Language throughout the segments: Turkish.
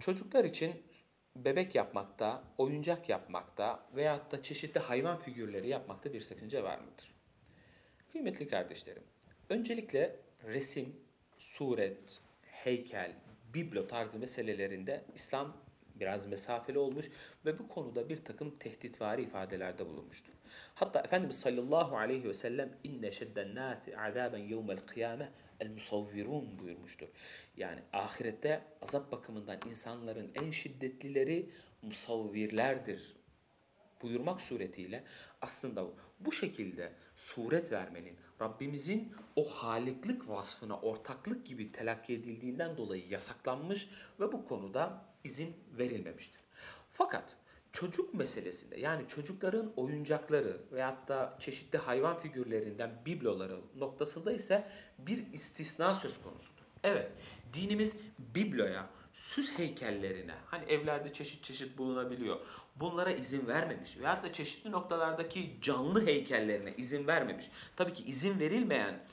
Çocuklar için bebek yapmakta, oyuncak yapmakta veyahut da çeşitli hayvan figürleri yapmakta bir sakınca var mıdır? Kıymetli kardeşlerim, öncelikle resim, suret, heykel, biblo tarzı meselelerinde İslam biraz mesafeli olmuş ve bu konuda bir takım tehditvari ifadelerde bulunmuştur. Hatta Efendimiz sallallahu aleyhi ve sellem inne şedden nâti azâben yevmel kıyâme el musavvirûn buyurmuştur. Yani ahirette azap bakımından insanların en şiddetlileri musavvirlerdir buyurmak suretiyle aslında bu şekilde suret vermenin Rabbimizin o haliklik vasfına ortaklık gibi telakki edildiğinden dolayı yasaklanmış ve bu konuda izin verilmemiştir. Fakat çocuk meselesinde yani çocukların oyuncakları veyahut da çeşitli hayvan figürlerinden bibloları noktasında ise bir istisna söz konusudur. Evet, dinimiz bibloya, süs heykellerine, hani evlerde çeşit çeşit bulunabiliyor, bunlara izin vermemiş veyahut da çeşitli noktalardaki canlı heykellerine izin vermemiş. Tabii ki izin verilmeyen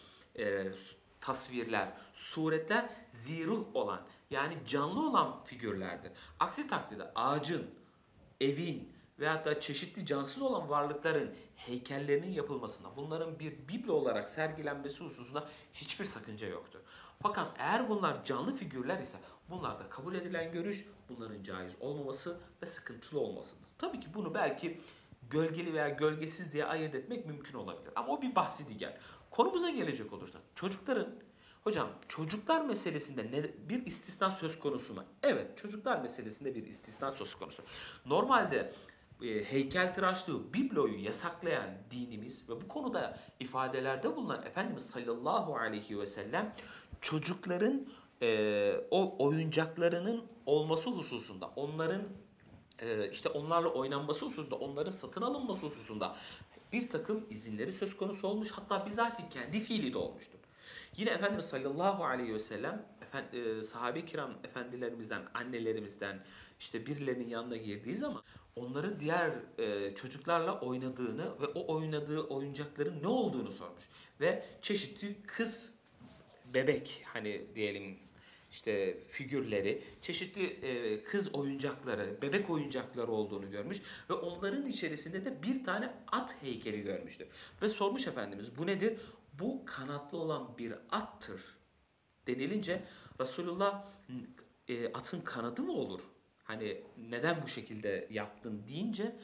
tasvirler, suretler ziruh olan yani canlı olan figürlerdir. Aksi takdirde ağacın, evin veyahut da çeşitli cansız olan varlıkların heykellerinin yapılmasına, bunların bir biblo olarak sergilenmesi hususunda hiçbir sakınca yoktur. Fakat eğer bunlar canlı figürler ise bunlarda kabul edilen görüş bunların caiz olmaması ve sıkıntılı olmasıdır. Tabii ki bunu belki gölgeli veya gölgesiz diye ayırt etmek mümkün olabilir. Ama o bir bahsi diğer. Konumuza gelecek olursak çocukların, hocam çocuklar meselesinde bir istisna söz konusu mu? Evet, çocuklar meselesinde bir istisna söz konusu. Normalde heykeltıraşlığı, bibloyu yasaklayan dinimiz ve bu konuda ifadelerde bulunan Efendimiz sallallahu aleyhi ve sellem çocukların o oyuncaklarının olması hususunda, onların işte onlarla oynanması hususunda, onların satın alınması hususunda bir takım izinleri söz konusu olmuş. Hatta bizatihi kendi fiili de olmuştur. Yine Efendimiz sallallahu aleyhi ve sellem sahabe-i kiram efendilerimizden, annelerimizden işte birilerinin yanına girdiği zaman onların diğer çocuklarla oynadığını ve o oynadığı oyuncakların ne olduğunu sormuş. Ve çeşitli kız bebek hani diyelim işte figürleri, çeşitli kız oyuncakları, bebek oyuncakları olduğunu görmüş ve onların içerisinde de bir tane at heykeli görmüştü. Ve sormuş Efendimiz, bu nedir? Bu kanatlı olan bir attır denilince Resulullah atın kanadı mı olur? Hani neden bu şekilde yaptın deyince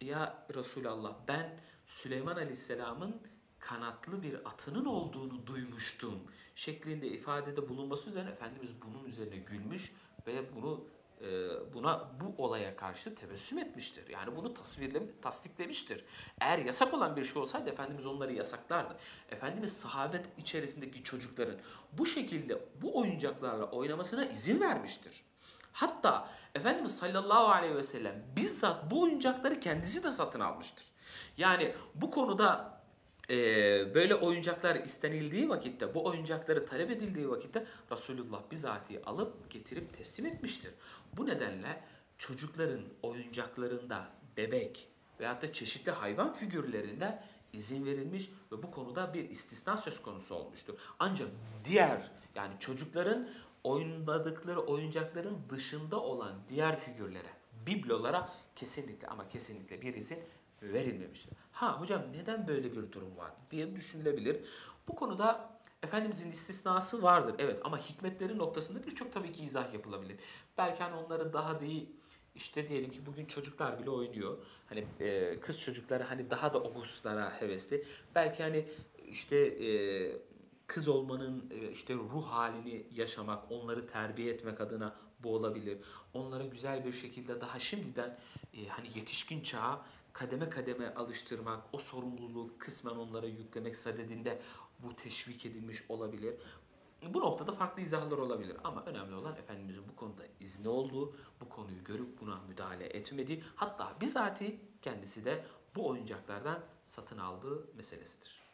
ya Resulallah ben Süleyman Aleyhisselam'ın kanatlı bir atının olduğunu duymuştum şeklinde ifadede bulunması üzerine Efendimiz bunun üzerine gülmüş ve bu olaya karşı tebessüm etmiştir. Yani bunu tasdiklemiştir. Eğer yasak olan bir şey olsaydı Efendimiz onları yasaklardı. Efendimiz sahabet içerisindeki çocukların bu şekilde bu oyuncaklarla oynamasına izin vermiştir. Hatta Efendimiz sallallahu aleyhi ve sellem bizzat bu oyuncakları kendisi de satın almıştır. Yani bu konuda böyle oyuncaklar istenildiği vakitte, bu oyuncakları talep edildiği vakitte Resulullah bizatihi alıp getirip teslim etmiştir. Bu nedenle çocukların oyuncaklarında bebek veyahut da çeşitli hayvan figürlerinde izin verilmiş ve bu konuda bir istisna söz konusu olmuştur. Ancak diğer yani çocukların oynadıkları oyuncakların dışında olan diğer figürlere, biblolara kesinlikle ama kesinlikle bir izin verilmemiştir. Ha hocam neden böyle bir durum var diye düşünülebilir. Bu konuda Efendimizin istisnası vardır. Evet, ama hikmetleri noktasında birçok tabii ki izah yapılabilir. Belki hani onları daha değil işte diyelim ki bugün çocuklar bile oynuyor. Hani kız çocukları hani daha da o hususlara hevesli. Belki hani işte kız olmanın işte ruh halini yaşamak, onları terbiye etmek adına bu olabilir. Onlara güzel bir şekilde daha şimdiden hani yetişkin çağa kademe kademe alıştırmak, o sorumluluğu kısmen onlara yüklemek sadedinde bu teşvik edilmiş olabilir. Bu noktada farklı izahlar olabilir ama önemli olan Efendimizin bu konuda izni olduğu, bu konuyu görüp buna müdahale etmediği, hatta bizatihi kendisi de bu oyuncaklardan satın aldığı meselesidir.